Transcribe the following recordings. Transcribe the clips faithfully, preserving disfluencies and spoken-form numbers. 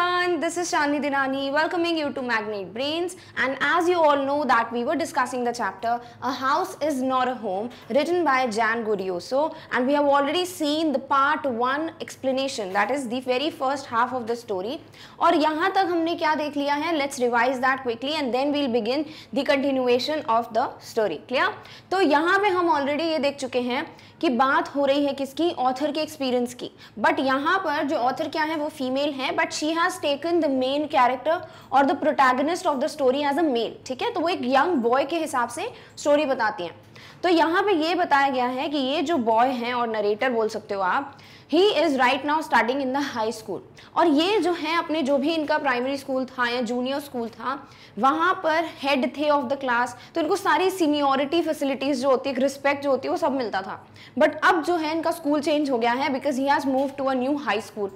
everyone, this is Chandni Dinani welcoming you to Magnate Brains, and as you all know that we were discussing the chapter A House Is Not a Home written by Jan Gudioso, and we have already seen the part one explanation, that is the very first half of the story. और यहाँ तक हमने क्या देख लिया है, let's revise that quickly and then we'll begin the continuation of the story. Clear? तो यहाँ पे हम already ये देख चुके हैं कि बात हो रही है किसकी, ऑथर के एक्सपीरियंस की, बट यहाँ पर जो ऑथर क्या है वो फीमेल है, but she has taken the main character और the protagonist of the story as a male. ठीक है, तो वो एक यंग बॉय के हिसाब से स्टोरी बताती हैं. तो यहाँ पे ये बताया गया है कि ये जो बॉय है और नरेटर बोल सकते हो आप, he is right now starting in the high school, और ये जो है अपने जो भी इनका प्राइमरी स्कूल था या जूनियर स्कूल था वहाँ पर हेड थे ऑफ द क्लास, तो इनको सारी सीनियोरिटी फैसिलिटीज जो होती है, रिस्पेक्ट जो होती है, वो सब मिलता था. बट अब जो है इनका स्कूल चेंज हो गया है because he has move to a new high school.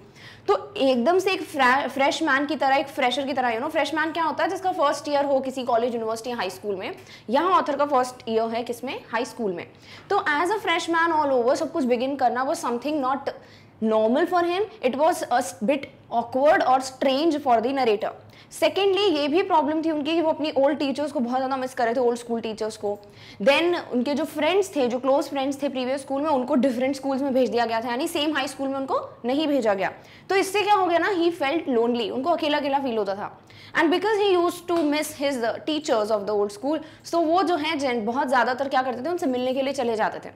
तो एकदम से एक फ्रेश मैन की तरह, एक फ्रेशर की तरह, यू नो फ्रेश मैन क्या होता है, जिसका फर्स्ट ईयर हो किसी कॉलेज, यूनिवर्सिटी, हाई स्कूल में. यहाँ ऑथर का फर्स्ट ईयर है किसमें, हाई स्कूल में. तो as a freshman all over सब कुछ बिगिन करना वो something not normal for him. It was a bit awkward or strange for the narrator. Secondly, ये भी प्रॉब्लम थी उनकी कि वो अपनी ओल्ड टीचर्स को बहुत ज़्यादा मिस कर रहे थे, ओल्ड स्कूल टीचर्स को. देन उनके जो फ्रेंड्स थे, जो क्लोज फ्रेंड्स थे प्रीवियस स्कूल में, उनको डिफरेंट स्कूल्स में भेज दिया गया था, यानी सेम हाई स्कूल में उनको नहीं भेजा गया. तो इससे क्या हो गया ना, ही फेल्ट लोनली, उनको अकेला अकेला फील होता था. And because he use to miss his teachers of the old school, so वो जो है बहुत ज़्यादातर क्या करते थे, उनसे मिलने के लिए चले जाते थे.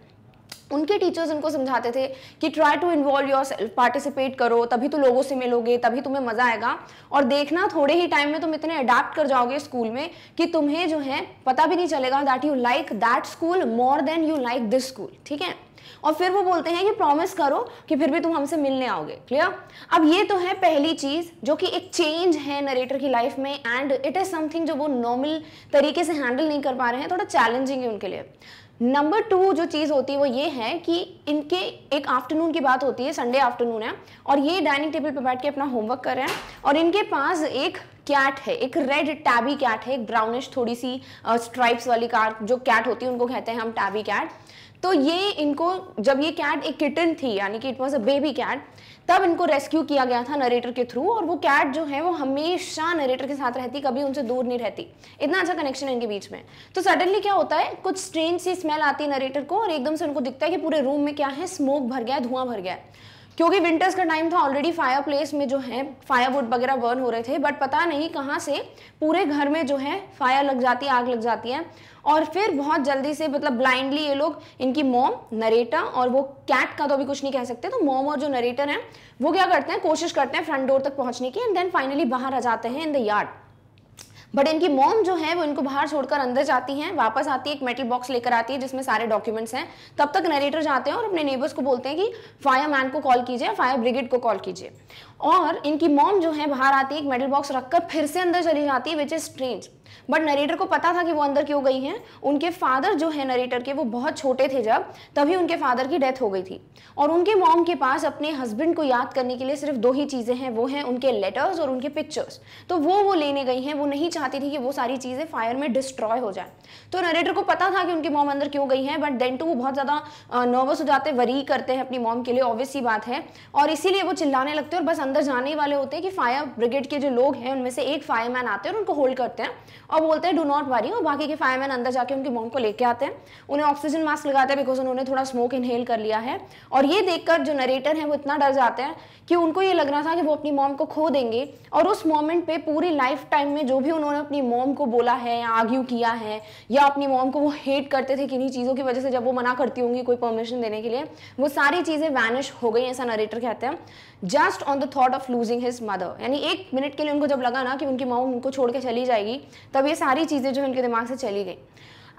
उनके टीचर्स उनको समझाते थे कि try to involve yourself, participate करो, तभी तो लोगों से मिलोगे, तभी तुम्हें मज़ा आएगा, और देखना थोड़े ही टाइम में तुम इतने अडाप्ट कर जाओगे स्कूल में कि तुम्हें जो है पता भी नहीं चलेगा that you like that school more than you like this school. ठीक है, और फिर वो बोलते हैं कि प्रॉमिस करो कि फिर भी तुम हमसे मिलने आओगे. क्लियर? अब ये तो है पहली चीज़ जो कि एक चेंज है नरेटर की लाइफ में, एंड इट इज़ समथिंग जो वो नॉर्मल तरीके से हैंडल नहीं कर पा रहे हैं, थोड़ा चैलेंजिंग है उनके लिए. नंबर टू जो चीज़ होती है वो ये है कि इनके एक आफ्टरनून की बात होती है, संडे आफ्टरनून है, और ये डाइनिंग टेबल पर बैठ के अपना होमवर्क कर रहे हैं, और इनके पास एक कैट है, एक रेड टैबी कैट है, एक ब्राउनिश थोड़ी सी स्ट्राइप्स वाली कार जो कैट होती है, उनको कहते हैं हम टैबी कैट. तो ये इनको, जब ये कैट एक किटन थी, यानी कि it was a baby cat, तब इनको रेस्क्यू किया गया था नरेटर के थ्रू, और वो कैट जो है वो हमेशा नरेटर के साथ रहती, कभी उनसे दूर नहीं रहती. इतना अच्छा कनेक्शन है इनके बीच में. तो सडनली क्या होता है, कुछ स्ट्रेंज सी स्मेल आती है नरेटर को, और एकदम से उनको दिखता है कि पूरे रूम में क्या है, स्मोक भर गया है, धुआं भर गया है, क्योंकि विंटर्स का टाइम था, ऑलरेडी फायरप्लेस में जो है फायरवुड वगैरह बर्न हो रहे थे, बट पता नहीं कहाँ से पूरे घर में जो है फायर लग जाती है, आग लग जाती है. और फिर बहुत जल्दी से, मतलब ब्लाइंडली ये लोग, इनकी मॉम, नरेटर, और वो कैट का तो अभी कुछ नहीं कह सकते, तो मॉम और जो नरेटर हैं वो क्या करते हैं, कोशिश करते हैं फ्रंट डोर तक पहुँचने की, एंड देन फाइनली बाहर आ जाते हैं इन द यार्ड. बट इनकी मॉम जो है वो इनको बाहर छोड़कर अंदर जाती हैं, वापस आती है, एक मेटल बॉक्स लेकर आती है जिसमें सारे डॉक्यूमेंट्स हैं. तब तक नरेटर जाते हैं और अपने नेबर्स को बोलते हैं कि फायरमैन को कॉल कीजिए, फायर ब्रिगेड को कॉल कीजिए, और इनकी मॉम जो है बाहर आती है, एक मेटल बॉक्स रखकर फिर से अंदर चली जाती है, which is strange. But narrator को पता था कि वो अंदर क्यों गई हैं. उनके फादर जो है नरेटर के, वो बहुत छोटे थे जब, तभी उनके फादर की डेथ हो गई थी, और उनके मॉम के पास अपने हस्बैंड को याद करने के लिए सिर्फ दो ही चीज़ें हैं, वो हैं उनके लेटर्स और उनके पिक्चर्स. तो वो वो लेने गई हैं, वो नहीं चाहती थी कि वो सारी चीज़ें फायर में डिस्ट्रॉय हो जाए. तो नरेटर को पता था कि उनकी मॉम अंदर क्यों गई हैं, बट देन टू वो बहुत ज़्यादा नर्वस हो जाते हैं, वरी करते हैं अपनी मॉम के लिए, ऑब्वियस सी बात है, और इसीलिए वो चिल्लाने लगते हैं, और बस अंदर जाने वाले होते हैं कि फायर ब्रिगेड के जो लोग हैं उनमें से एक फायरमैन आते हैं और उनको होल्ड करते हैं और बोलते हैं डू नॉट वरी. और बाकी के फायरमैन अंदर जाके उनकी मॉम को लेके आते हैं, उन्हें ऑक्सीजन मास्क लगाते हैं बिकॉज उन्होंने थोड़ा स्मोक इनहेल कर लिया है. और ये देखकर जो नरेटर है वो इतना डर जाते हैं कि उनको ये लग रहा था कि वो अपनी मॉम को खो देंगे, और उस मोमेंट पे पूरी लाइफ टाइम में जो भी उन्होंने अपनी मॉम को बोला है या आर्ग्यू किया है या अपनी मॉम को वो हेट करते थे किन्हीं चीज़ों की वजह से, जब वो मना करती होंगी कोई परमिशन देने के लिए, वो सारी चीज़ें वैनिश हो गई, ऐसा नरेटर कहते हैं. Just on the thought of losing his mother, यानी एक मिनट के लिए उनको जब लगा ना कि उनकी मॉम उनको छोड़ के चली जाएगी, तब ये सारी चीज़ें जो इनके दिमाग से चली गई.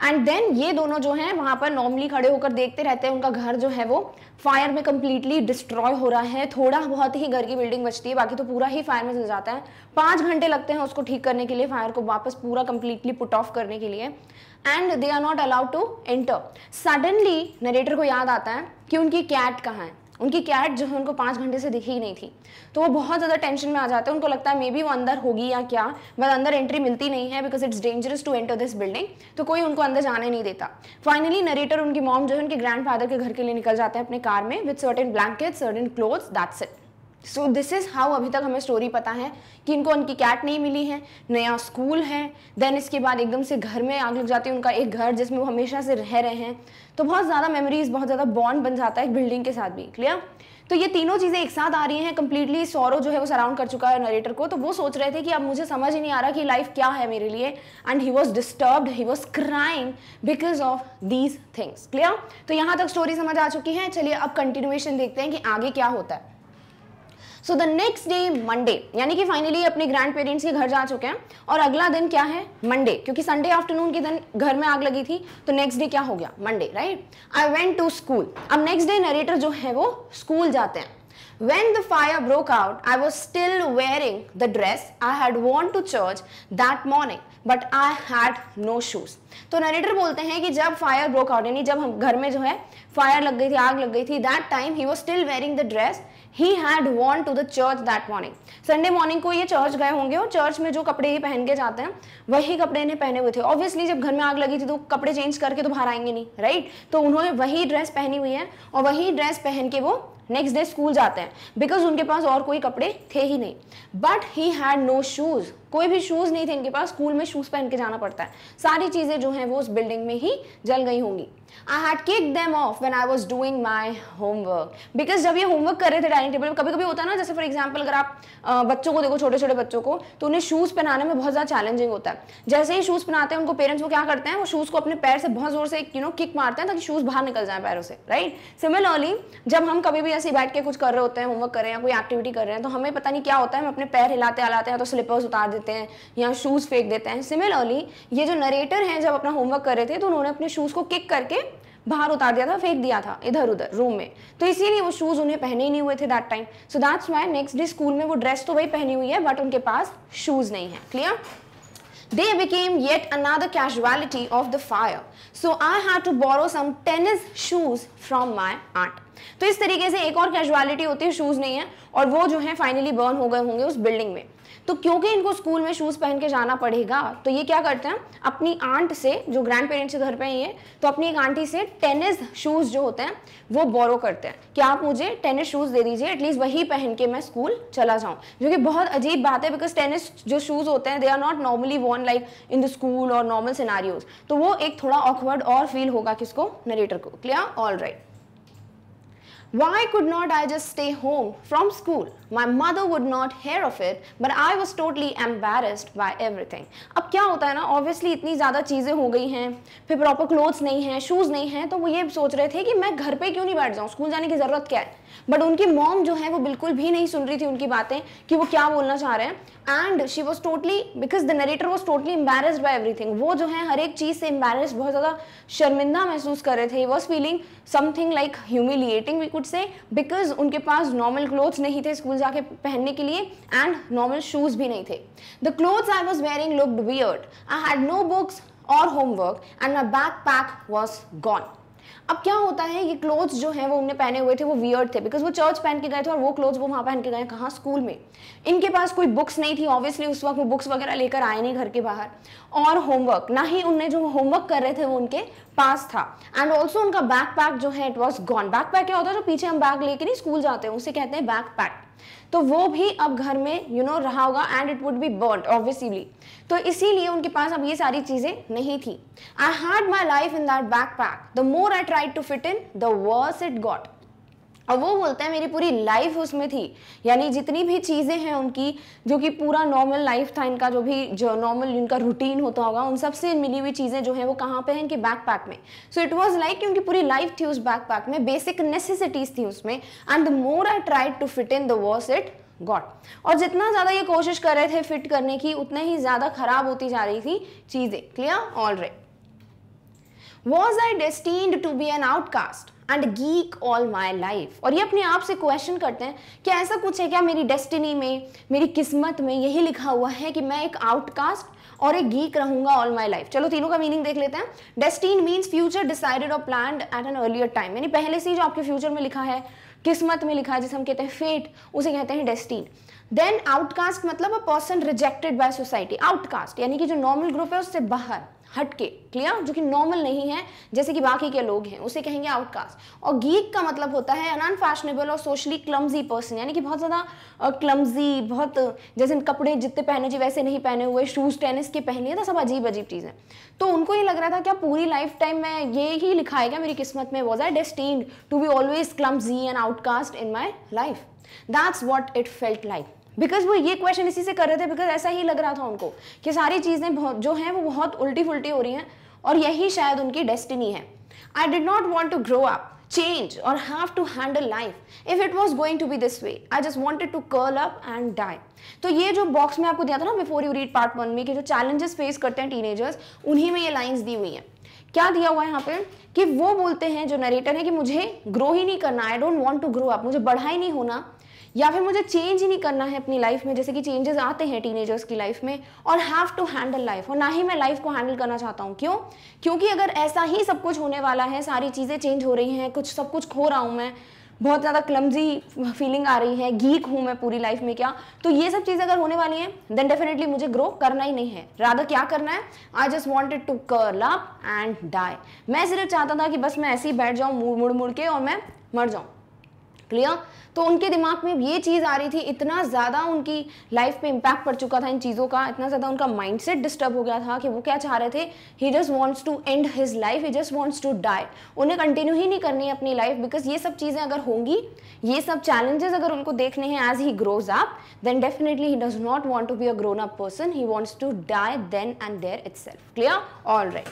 एंड देन ये दोनों जो हैं वहाँ पर नॉर्मली खड़े होकर देखते रहते हैं, उनका घर जो है वो फायर में कम्प्लीटली डिस्ट्रॉय हो रहा है, थोड़ा बहुत ही घर की बिल्डिंग बचती है, बाकी तो पूरा ही फायर में जल जाता है. पाँच घंटे लगते हैं उसको ठीक करने के लिए, फायर को वापस पूरा कम्प्लीटली पुट ऑफ करने के लिए. And they are not allowed to enter. Suddenly narrator को याद आता है कि उनकी कैट कहाँ है. उनकी कैट जो है उनको पाँच घंटे से दिखी ही नहीं थी, तो वो बहुत ज़्यादा टेंशन में आ जाते हैं. उनको लगता है मे बी वो अंदर होगी या क्या, बट अंदर एंट्री मिलती नहीं है because it's dangerous to enter this building, तो कोई उनको अंदर जाने नहीं देता. फाइनली नरेटर, उनकी मॉम जो है उनके ग्रैंडफादर के घर के लिए निकल जाते हैं अपने कार में, with certain blanket, certain clothes, that's it. So this is how अभी तक हमें स्टोरी पता है कि इनको उनकी कैट नहीं मिली है, नया स्कूल है, देन इसके बाद एकदम से घर में आग लग जाती है, उनका एक घर जिसमें वो हमेशा से रह रहे हैं। तो बहुत ज़्यादा मेमोरीज, बहुत ज़्यादा बॉन्ड बन जाता है एक बिल्डिंग के साथ भी। क्लियर? तो ये तीनों चीज़ें एक साथ आ रही हैं। कंप्लीटली सॉरो जो है वो सराउंड कर चुका है नरेटर को। तो वो सोच रहे थे कि अब मुझे समझ ही नहीं आ रहा कि लाइफ क्या है मेरे लिए, and he was disturbed, he was crying because of these things. Clear? तो यहाँ तक स्टोरी समझ आ चुकी है। चलिए अब कंटिन्यूएशन देखते हैं कि आगे क्या होता है। So the next day Monday, यानी कि फाइनली अपने ग्रैंड पेरेंट्स के घर जा चुके हैं और अगला दिन क्या है, मंडे, क्योंकि संडे आफ्टरनून के दिन घर में आग लगी थी तो नेक्स्ट डे क्या हो गया, Monday. Right? I went to school. अब नेक्स्ट डे नरेटर जो है वो स्कूल जाते हैं। When the fire broke out, I was still wearing the dress I had worn to church that morning, but I had no shoes. तो narrator बोलते हैं कि जब fire broke out, यानी जब हम घर में जो है fire लग गई थी, आग लग गई थी, that time he was still wearing the dress he had worn to the church that morning. Sunday morning को ये church गए होंगे और church में जो कपड़े ये पहन के जाते हैं वही कपड़े इन्हें पहने हुए थे। Obviously जब घर में आग लगी थी तो कपड़े change करके तो बाहर आएंगे नहीं, right? तो उन्होंने वही dress पहनी हुई है और वही dress पहन के वो नेक्स्ट डे स्कूल जाते हैं बिकॉज उनके पास और कोई कपड़े थे ही नहीं। But he had no shoes, कोई भी शूज़ नहीं थे इनके पास। स्कूल में शूज़ पहन के जाना पड़ता है। सारी चीज़ें जो हैं वो उस बिल्डिंग में ही जल गई होंगी। I had kick them off when I was doing my homework, because जब ये होमवर्क कर रहे थे डाइनिंग टेबल, कभी कभी होता है ना, जैसे फॉर एग्जाम्पल अगर आप बच्चों को देखो, छोटे छोटे बच्चों को, तो उन्हें शूज़ पहनाने में बहुत ज़्यादा चैलेंजिंग होता है। जैसे ही शूज़ पहनाते हैं उनको पेरेंट्स को क्या करते हैं, वो शूज़ को अपने पैर से बहुत जोर से यू नो किक मारते हैं ताकि शूज़ बाहर निकल जाए पैरों से। राइट? सिमिलरली जब हम कभी भी ऐसे बैठ के कुछ कर रहे होते हैं, होमवर्क कर रहे हैं, कोई एक्टिविटी कर रहे हैं, तो हमें पता नहीं क्या होता है, हम अपने पैर हिलाते हिलाते हैं तो स्लिपर्स उतार देते हैं या शूज़ फेंक देते हैं। सिमिलरली ये जो नरेटर हैं जब अपना होमवर्क कर रहे थे तो उन्होंने अपने शूज़ को किक करके बाहर उतार दिया था, फेंक दिया था इधर उधर रूम में, तो इसीलिए वो शूज़ उन्हें पहने ही नहीं हुए थे that time. So that's why next day school में वो ड्रेस तो वही पहनी हुई है बट उनके पास शूज़ नहीं है। Clear? They became yet another casualty of the fire. So I had to borrow some tennis shoes from my aunt. तो इस तरीके से एक और कैजुअलिटी होती है, शूज़ नहीं है और वो जो है फाइनली बर्न हो गए होंगे उस बिल्डिंग में। तो क्योंकि इनको स्कूल में शूज़ पहन के जाना पड़ेगा तो ये क्या करते हैं, अपनी आंट से, जो ग्रैंड पेरेंट्स के घर पे ही है, तो अपनी एक आंटी से टेनिस शूज़ जो होते हैं वो बोरो करते हैं कि आप मुझे टेनिस शूज़ दे दीजिए, एटलीस्ट वही पहन के मैं स्कूल चला जाऊँ, जो कि बहुत अजीब बात है बिकॉज टेनिस जो शूज़ होते हैं they are not normally worn like in the school और नॉर्मल सिनारियोज। तो वो एक थोड़ा ऑकवर्ड और फील होगा किसको, नरेटर को। Clear? All right. Why could not I just stay home from school? My mother would not hear of it, but I was totally embarrassed by everything. अब क्या होता है ना, ऑब्वियसली इतनी ज़्यादा चीज़ें हो गई हैं, फिर प्रॉपर क्लोथ्स नहीं हैं, शूज़ नहीं हैं, तो वो ये सोच रहे थे कि मैं घर पे क्यों नहीं बैठ जाऊँ, स्कूल जाने की ज़रूरत क्या है। बट उनकी मॉम जो है वो बिल्कुल भी नहीं सुन रही थी उनकी बातें कि वो क्या बोलना चाह रहे हैं, and she was totally because the narrator was totally embarrassed by everything. वो जो है हर एक चीज़ से एम्बेरस्ड, बहुत ज़्यादा शर्मिंदा महसूस कर रहे थे। Was feeling something like humiliating we could say, because उनके पास नॉर्मल क्लोथ्स नहीं थे स्कूल जाके पहनने के लिए एंड नॉर्मल शूज़ भी नहीं थे। The clothes I was wearing looked weird, I had no books और homework and my backpack was gone. अब क्या होता है, ये क्लोथ्स जो हैं वो उन्हें पहने हुए थे वो वियर्ड थे बिकॉज वो चर्च पहन के गए थे और वो क्लोथ्स वो वहाँ पहन के गए कहाँ, स्कूल में। इनके पास कोई बुक्स नहीं थी, ऑब्वियसली उस वक्त वो बुक्स वगैरह लेकर आए नहीं घर के बाहर, और होमवर्क ना ही उन्हें जो होमवर्क कर रहे थे वो उनके पास था, एंड ऑल्सो उनका बैक पैक जो है it was gone. Backpack क्या होता है, जो पीछे हम बैग लेके नहीं स्कूल जाते हैं उसे कहते हैं बैक पैक। तो वो भी अब घर में यू नो रहा होगा and it would be burn obviously, तो इसीलिए उनके पास अब ये सारी चीज़ें नहीं थी। I had my life in that backpack, the more I tried to fit in the worse it got. और वो बोलते हैं मेरी पूरी लाइफ उसमें थी, यानी जितनी भी चीज़ें हैं उनकी, जो कि पूरा नॉर्मल लाइफ था इनका, जो भी जो नॉर्मल इनका रूटीन होता होगा, उन सबसे मिली हुई चीज़ें जो हैं वो कहाँ पे हैं, इनके बैक पैक में। सो इट वाज लाइक उनकी पूरी लाइफ थी उस बैक पैक में, बेसिक नेसेसिटीज़ थी उसमें, and the more I tried to fit in the worse it got. और जितना ज़्यादा ये कोशिश कर रहे थे फिट करने की उतने ही ज़्यादा खराब होती जा रही थी चीज़ें। Clear? All right. Was I destined to be an outcast and geek all my life? और ये अपने आप से क्वेश्चन करते हैं कि ऐसा कुछ है क्या मेरी डेस्टिनी में, मेरी किस्मत में यही लिखा हुआ है कि मैं एक आउटकास्ट और एक गीक रहूंगा ऑल माई लाइफ। चलो तीनों का मीनिंग देख लेते हैं। डेस्टिन मीन्स फ्यूचर डिसाइडेड और planned at an earlier time, यानी पहले से ही जो आपके फ्यूचर में लिखा है, किस्मत में लिखा है, जिसे हम कहते हैं फेट, उसे कहते हैं डेस्टिन। देन आउटकास्ट मतलब a person rejected by society, outcast यानी कि जो नॉर्मल ग्रुप है उससे बाहर, हटके, क्लियर, जो कि नॉर्मल नहीं है जैसे कि बाकी के लोग हैं, उसे कहेंगे आउटकास्ट। और गीक का मतलब होता है अनफैशनेबल और सोशली क्लम्जी पर्सन, यानी कि बहुत ज़्यादा क्लम्जी, बहुत जैसे कपड़े जितने पहने जी वैसे नहीं पहने हुए, शूज़ टेनिस के पहने, तो सब अजीब अजीब चीज़ें। तो उनको ये लग रहा था क्या पूरी लाइफ टाइम मैं ये ही लिखा है क्या मेरी किस्मत में, was I destined to be always clumsy and outcast in my life, that's what it felt like. Because वो ये क्वेश्चन इसी से कर रहे थे, बिकॉज ऐसा ही लग रहा था उनको कि सारी चीज़ें बहुत जो हैं वो बहुत उल्टी फुल्टी हो रही हैं और यही शायद उनकी डेस्टिनी है। I did not want to grow up, change और have to handle life if it was going to be this way, I just wanted to curl up and die. तो ये जो बॉक्स में आपको दिया था ना before you read part one में कि जो चैलेंजेस फेस करते हैं टीनेजर्स, उन्हीं में ये लाइन्स दी हुई हैं। क्या दिया हुआ है यहाँ पे कि वो बोलते हैं जो नरेटर है कि मुझे ग्रो ही नहीं करना, I don't want to grow up, मुझे बढ़ा ही नहीं होना या फिर मुझे चेंज ही नहीं करना है अपनी लाइफ में, जैसे कि चेंजेस आते हैं टीनेजर्स की लाइफ में, और हैव टू हैंडल लाइफ, और ना ही मैं लाइफ को हैंडल करना चाहता हूँ। क्यों? क्योंकि अगर ऐसा ही सब कुछ होने वाला है, सारी चीज़ें चेंज हो रही हैं, कुछ सब कुछ खो रहा हूँ मैं, बहुत ज़्यादा क्लमजी फीलिंग आ रही है, गीक हूँ मैं पूरी लाइफ में क्या, तो ये सब चीज़ें अगर होने वाली हैं देन डेफिनेटली मुझे ग्रो करना ही नहीं है। रादर क्या करना है, I just wanted to curl up and die, मैं सिर्फ चाहता था कि बस मैं ऐसे ही बैठ जाऊँ मुड़ मुड़ मुड़ के और मैं मर जाऊँ, क्लियर। तो उनके दिमाग में ये चीज़ आ रही थी, इतना ज़्यादा उनकी लाइफ पे इम्पैक्ट पड़ चुका था इन चीज़ों का, इतना ज़्यादा उनका माइंडसेट डिस्टर्ब हो गया था कि वो क्या चाह रहे थे, he just wants to end his life, he just wants to die, उन्हें कंटिन्यू ही नहीं करनी है अपनी लाइफ, बिकॉज ये सब चीज़ें अगर होंगी, ये सब चैलेंजेस अगर उनको देखने हैं as he grows up, then definitely he does not want to be a grown up person, he wants to die then and there itself, clear. All right,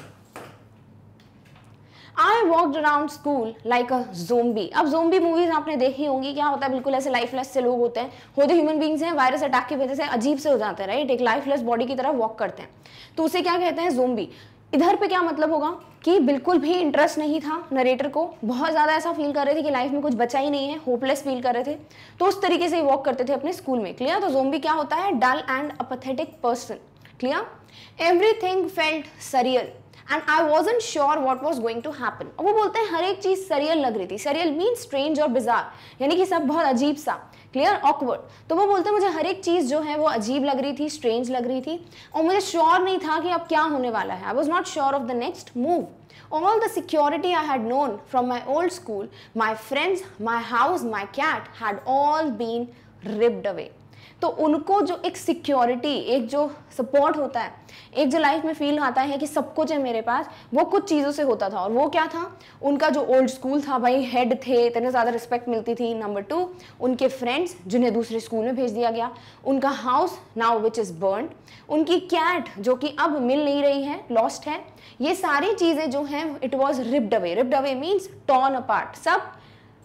I walked around school like a zombie. अब zombie movies आपने देखी होंगी, क्या होता है बिल्कुल ऐसे lifeless से लोग होते हैं, वो जो ह्यूमन बींग्स हैं वायरस अटैक की वजह से अजीब से हो जाते हैं, राइट, एक लाइफलेस बॉडी की तरह वॉक करते हैं, तो उसे क्या कहते हैं, जोम्बी। इधर पे क्या मतलब होगा कि बिल्कुल भी इंटरेस्ट नहीं था नरेटर को, बहुत ज़्यादा ऐसा फील कर रहे थे कि लाइफ में कुछ बचा ही नहीं है, होपलेस फील कर रहे थे, तो उस तरीके से वॉक करते थे अपने स्कूल में, क्लियर। तो जोम्बी क्या होता है, dull and apathetic person, clear. Everything felt surreal and I wasn't sure what was going to happen. वो बोलते हैं हर एक चीज़ सरियल लग रही थी, सरियल मीन्स स्ट्रेंज और बिजार, यानी कि सब बहुत अजीब सा, क्लियर, ऑकवर्ड। तो वो बोलते हैं मुझे हर एक चीज़ जो है वो अजीब लग रही थी, स्ट्रेंज लग रही थी, और मुझे श्योर नहीं था कि अब क्या होने वाला है, I was not sure of the next move. All the security I had known from my old school, my friends, my house, my cat had all been ripped away. तो उनको जो एक सिक्योरिटी, एक जो सपोर्ट होता है, एक जो लाइफ में फील आता है कि सब कुछ है मेरे पास, वो कुछ चीज़ों से होता था। और वो क्या था, उनका जो ओल्ड स्कूल था, भाई हेड थे, इतने ज़्यादा रिस्पेक्ट मिलती थी, नंबर टू उनके फ्रेंड्स जिन्हें दूसरे स्कूल में भेज दिया गया, उनका house now which is burn, उनकी कैट जो कि अब मिल नहीं रही है, लॉस्ट है, ये सारी चीज़ें जो हैं it was ripped away. Ripped away means torn apart, सब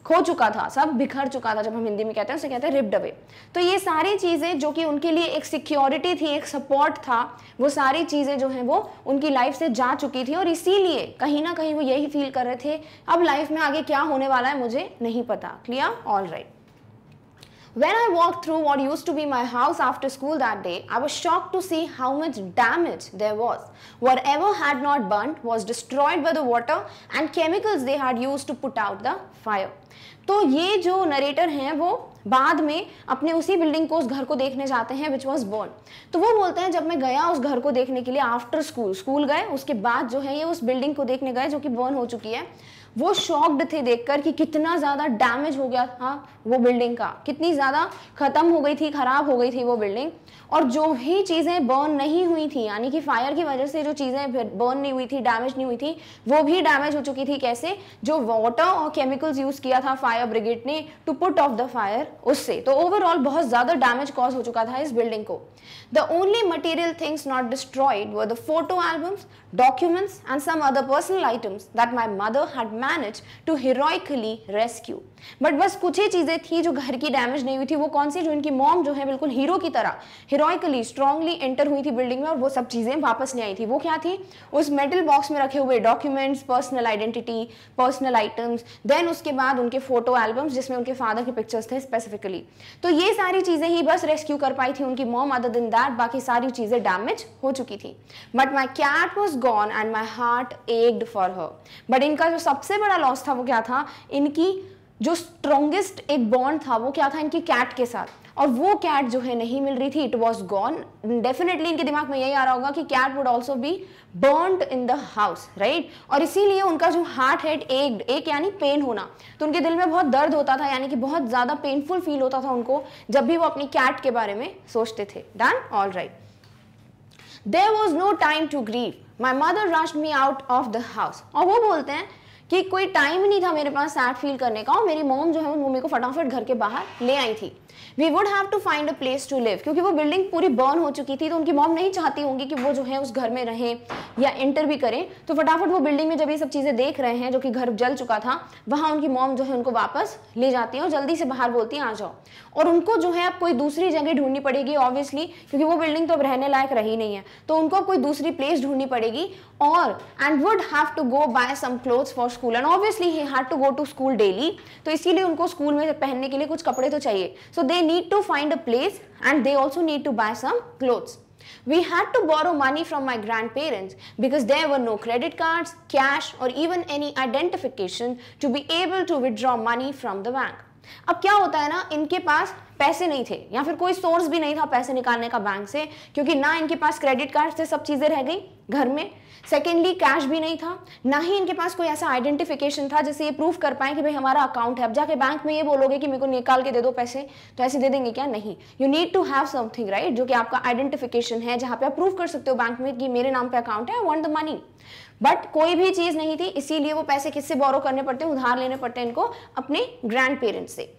खो चुका था, सब बिखर चुका था, जब हम हिंदी में कहते हैं उसे कहते हैं रिप्ड अवे। तो ये सारी चीज़ें जो कि उनके लिए एक सिक्योरिटी थी, एक सपोर्ट था, वो सारी चीज़ें जो हैं वो उनकी लाइफ से जा चुकी थी, और इसीलिए कहीं ना कहीं वो यही फील कर रहे थे अब लाइफ में आगे क्या होने वाला है मुझे नहीं पता, clear. All right, When I walked through what used to be my house after school that day, I was shocked to see how much damage there was. Whatever had not burnt was destroyed by the water and chemicals they had used to put out the fire. तो ये जो narrator हैं वो बाद में अपने उसी building को, उस घर को देखने जाते हैं विच वॉज बर्न। तो वो बोलते हैं जब मैं गया उस घर को देखने के लिए आफ्टर स्कूल, स्कूल गए उसके बाद जो है ये उस बिल्डिंग को देखने गए जो कि बर्न हो चुकी है, वो शॉक्ड थे देखकर कि कितना ज़्यादा डैमेज हो गया था वो बिल्डिंग का, कितनी ज़्यादा ख़त्म हो गई थी, ख़राब हो गई थी वो बिल्डिंग, और जो भी चीज़ें बर्न नहीं हुई थी, यानी कि फायर की वजह से जो चीज़ें बर्न नहीं हुई थी, डैमेज नहीं हुई थी, वो भी डैमेज हो चुकी थी। कैसे? जो वाटर और केमिकल्स यूज़ किया था फायर ब्रिगेड ने to put off the fire, उससे। तो ओवरऑल बहुत ज़्यादा डैमेज कॉज हो चुका था इस बिल्डिंग को। The only material things not destroyed were the photo albums, documents and some other personal items that my mother had manage to heroically rescue. But बस कुछ ही चीज़ें थी जो घर की डैमेज नहीं हुई थी, वो कौन सी, जो इनकी मॉम जो है बिल्कुल हीरो की तरह हीरोइकली स्ट्रांगली एंटर हुई थी बिल्डिंग में और वो सब चीज़ें वापस ले आई थी। वो क्या थी, उस मेटल बॉक्स में रखे हुए documents, personal identity, personal items, then उसके बाद उनके फोटो एल्बम्स जिसमें उनके फादर के पिक्चर्स थे स्पेसिफिकली। तो ये सारी चीज़ें ही बस रेस्क्यू कर पाई थी उनकी मॉम, अदर देन दैट बाकी सारी चीज़ें डैमेज हो चुकी थी। But my cat was gone and my heart ached for her. But इनका जो सबसे बड़ा लॉस था वो क्या था, इनकी जो स्ट्रॉन्गेस्ट एक बॉन्ड था वो क्या था इनकी कैट के साथ, और वो कैट जो है नहीं मिल रही थी, इट वॉज गॉन. डेफिनेटली इनके दिमाग में यही आ रहा होगा कि cat would also be burned in the house, right. और इसीलिए उनका जो हार्ट रेट एक एक यानी पेन होना, तो उनके दिल में बहुत दर्द होता था, यानी कि बहुत ज़्यादा पेनफुल फील होता था उनको जब भी वो अपनी कैट के बारे में सोचते थे. Done, all right. There was no time to grieve, my mother rushed me out of the house. और वो बोलते हैं कि कोई टाइम ही नहीं था मेरे पास सैड फील करने का, और मेरी मॉम जो है वो मम्मी को फटाफट घर के बाहर ले आई थी. We would have to find a place to live, क्योंकि वो बिल्डिंग पूरी बर्न हो चुकी थी, तो उनकी मॉम नहीं चाहती होंगी कि वो जो है उस घर में रहें या एंटर भी करें. तो फटाफट वो बिल्डिंग में जब ये सब चीज़ें देख रहे हैं, जो कि घर जल चुका था, वहाँ उनकी मॉम जो है उनको वापस ले जाती है और जल्दी से बाहर बोलती हैं आ जाओ. और उनको जो है अब कोई दूसरी जगह ढूंढनी पड़ेगी ऑब्वियसली, क्योंकि वो बिल्डिंग तो अब रहने लायक रही नहीं है, तो उनको कोई दूसरी प्लेस ढूंढनी पड़ेगी. और and would have to go buy some clothes for school, and obviously he had to go to school daily, तो इसीलिए उनको स्कूल में पहनने के लिए कुछ कपड़े तो चाहिए. So they need to find a place and they also need to buy some clothes. We had to borrow money from my grandparents because there were no credit cards, cash और even any identification to be able to withdraw money from the bank. अब क्या होता है ना, इनके पास पैसे नहीं थे या फिर कोई सोर्स भी नहीं था पैसे निकालने का बैंक से, क्योंकि ना इनके पास क्रेडिट कार्ड से सब चीजें रह गई घर में. सेकेंडली कैश भी नहीं था, ना ही इनके पास कोई ऐसा आइडेंटिफिकेशन था जिससे ये प्रूफ कर पाए कि भाई हमारा अकाउंट है. अब जाके बैंक में ये बोलोगे कि मेरे को निकाल के दे दो पैसे, तो ऐसे दे देंगे क्या? नहीं, you need to have something, right, जो कि आपका आइडेंटिफिकेशन है, जहाँ पे आप प्रूफ कर सकते हो बैंक में कि मेरे नाम पे अकाउंट है, I want the money. But कोई भी चीज़ नहीं थी, इसीलिए वो पैसे किससे बोरो करने पड़ते हैं, उधार लेने पड़ते हैं इनको अपने ग्रैंड पेरेंट्स से.